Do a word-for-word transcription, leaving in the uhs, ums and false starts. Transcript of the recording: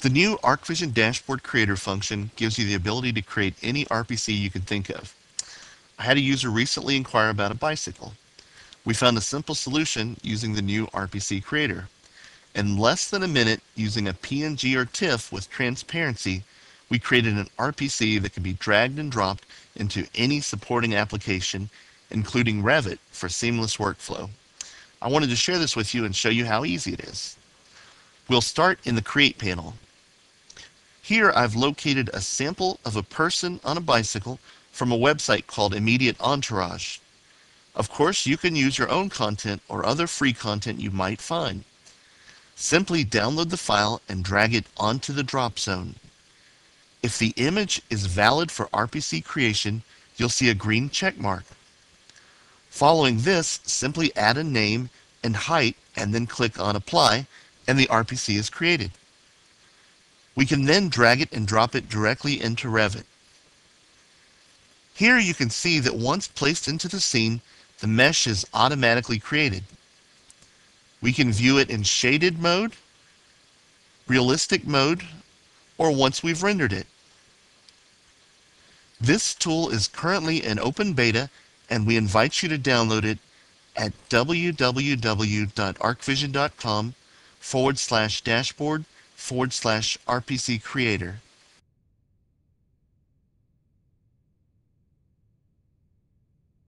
The new ArchVision Dashboard Creator function gives you the ability to create any R P C you can think of. I had a user recently inquire about a bicycle. We found a simple solution using the new R P C Creator. In less than a minute, using a P N G or TIFF with transparency, we created an R P C that can be dragged and dropped into any supporting application, including Revit, for seamless workflow. I wanted to share this with you and show you how easy it is. We'll start in the Create panel. Here I've located a sample of a person on a bicycle from a website called Immediate Entourage. Of course, you can use your own content or other free content you might find. Simply download the file and drag it onto the drop zone. If the image is valid for R P C creation, you'll see a green check mark. Following this, simply add a name and height and then click on Apply, and the R P C is created. We can then drag it and drop it directly into Revit. Here you can see that once placed into the scene, the mesh is automatically created. We can view it in shaded mode, realistic mode, or once we've rendered it. This tool is currently in open beta, and we invite you to download it at w w w dot archvision dot com forward slash dashboard forward slash R P C creator.